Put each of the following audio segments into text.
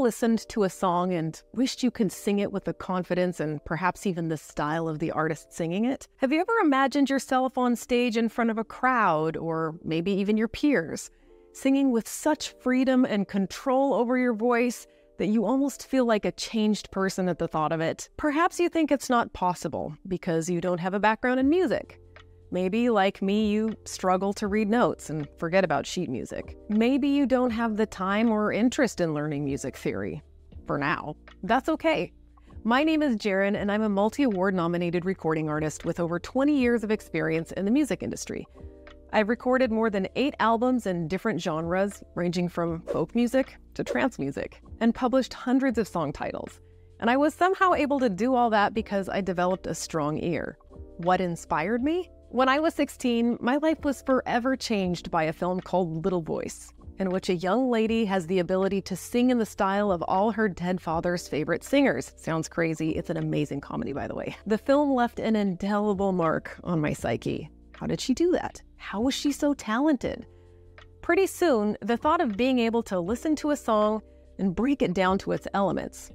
listened to a song and wished you could sing it with the confidence and perhaps even the style of the artist singing it? Have you ever imagined yourself on stage in front of a crowd, or maybe even your peers, singing with such freedom and control over your voice that you almost feel like a changed person at the thought of it? Perhaps you think it's not possible because you don't have a background in music. Maybe, like me, you struggle to read notes and forget about sheet music. Maybe you don't have the time or interest in learning music theory. For now. That's okay. My name is Jaren, and I'm a multi-award nominated recording artist with over 20 years of experience in the music industry. I've recorded more than 8 albums in different genres, ranging from folk music to trance music, and published hundreds of song titles. And I was somehow able to do all that because I developed a strong ear. What inspired me? When I was 16, my life was forever changed by a film called Little Voice, in which a young lady has the ability to sing in the style of all her dead father's favorite singers. Sounds crazy. It's an amazing comedy, by the way. The film left an indelible mark on my psyche. How did she do that? How was she so talented? Pretty soon, the thought of being able to listen to a song and break it down to its elements,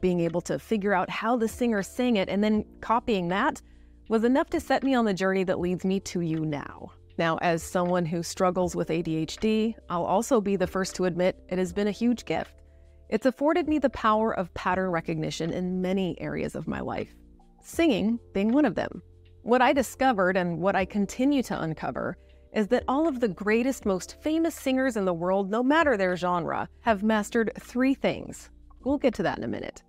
being able to figure out how the singer sang it and then copying that, was enough to set me on the journey that leads me to you now. Now, as someone who struggles with ADHD, I'll also be the first to admit it has been a huge gift. It's afforded me the power of pattern recognition in many areas of my life, singing being one of them. What I discovered, and what I continue to uncover, is that all of the greatest, most famous singers in the world, no matter their genre, have mastered 3 things. We'll get to that in a minute.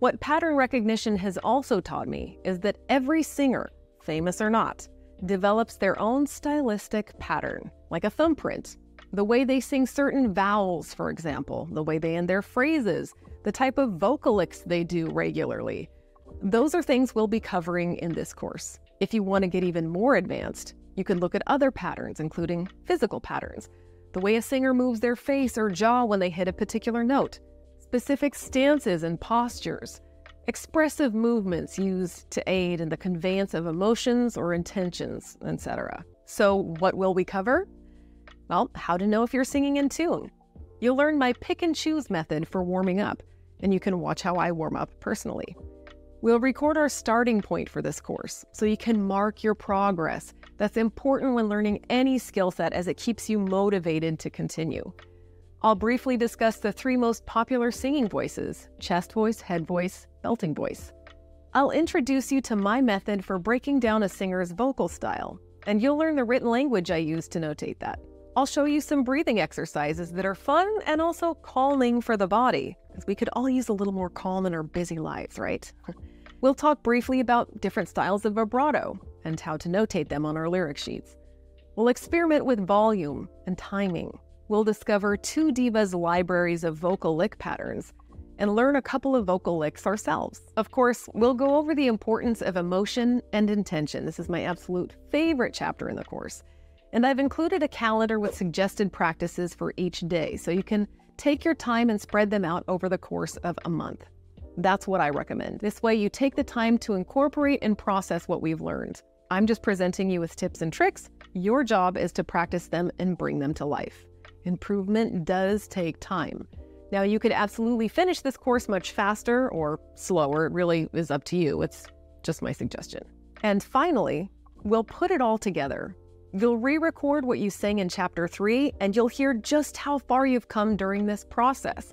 What pattern recognition has also taught me is that every singer, famous or not, develops their own stylistic pattern, like a thumbprint. The way they sing certain vowels, for example, the way they end their phrases, the type of vocalics they do regularly. Those are things we'll be covering in this course. If you want to get even more advanced, you can look at other patterns, including physical patterns, the way a singer moves their face or jaw when they hit a particular note, specific stances and postures, expressive movements used to aid in the conveyance of emotions or intentions, etc. So what will we cover? Well, how to know if you're singing in tune. You'll learn my pick and choose method for warming up, and you can watch how I warm up personally. We'll record our starting point for this course so you can mark your progress. That's important when learning any skill set, as it keeps you motivated to continue. I'll briefly discuss the 3 most popular singing voices: chest voice, head voice, belting voice. I'll introduce you to my method for breaking down a singer's vocal style, and you'll learn the written language I use to notate that. I'll show you some breathing exercises that are fun and also calming for the body, because we could all use a little more calm in our busy lives, right? We'll talk briefly about different styles of vibrato and how to notate them on our lyric sheets. We'll experiment with volume and timing. We'll discover 2 divas' libraries of vocal lick patterns and learn a couple of vocal licks ourselves. Of course, we'll go over the importance of emotion and intention. This is my absolute favorite chapter in the course. And I've included a calendar with suggested practices for each day, so you can take your time and spread them out over the course of a month. That's what I recommend. This way you take the time to incorporate and process what we've learned. I'm just presenting you with tips and tricks. Your job is to practice them and bring them to life. Improvement does take time. Now, you could absolutely finish this course much faster or slower. It really is up to you. It's just my suggestion. And finally, we'll put it all together. You'll re-record what you sang in Chapter 3, and you'll hear just how far you've come during this process.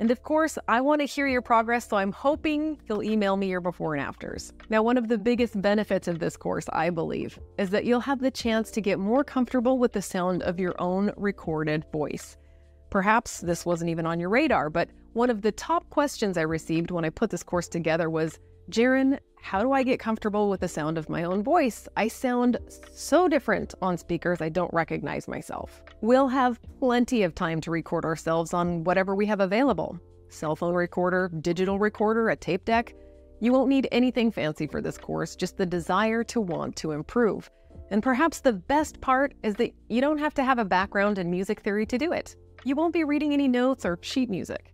And of course, I want to hear your progress, so I'm hoping you'll email me your before and afters. Now, one of the biggest benefits of this course, I believe, is that you'll have the chance to get more comfortable with the sound of your own recorded voice. Perhaps this wasn't even on your radar, but one of the top questions I received when I put this course together was, "Jaren, how do I get comfortable with the sound of my own voice? I sound so different on speakers, I don't recognize myself." We'll have plenty of time to record ourselves on whatever we have available. Cell phone recorder, digital recorder, a tape deck. You won't need anything fancy for this course, just the desire to want to improve. And perhaps the best part is that you don't have to have a background in music theory to do it. You won't be reading any notes or sheet music.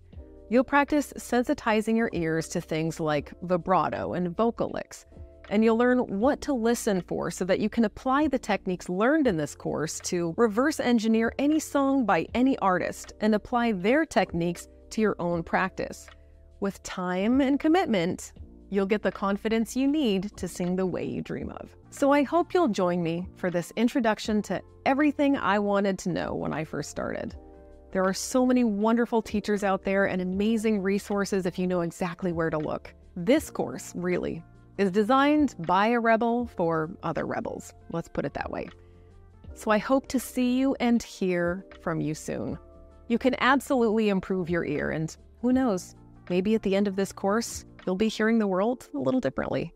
You'll practice sensitizing your ears to things like vibrato and vocal licks, and you'll learn what to listen for so that you can apply the techniques learned in this course to reverse engineer any song by any artist and apply their techniques to your own practice. With time and commitment, you'll get the confidence you need to sing the way you dream of. So I hope you'll join me for this introduction to everything I wanted to know when I first started. There are so many wonderful teachers out there and amazing resources if you know exactly where to look. This course, really, is designed by a rebel for other rebels. Let's put it that way. So I hope to see you and hear from you soon. You can absolutely improve your ear, and who knows, maybe at the end of this course, you'll be hearing the world a little differently.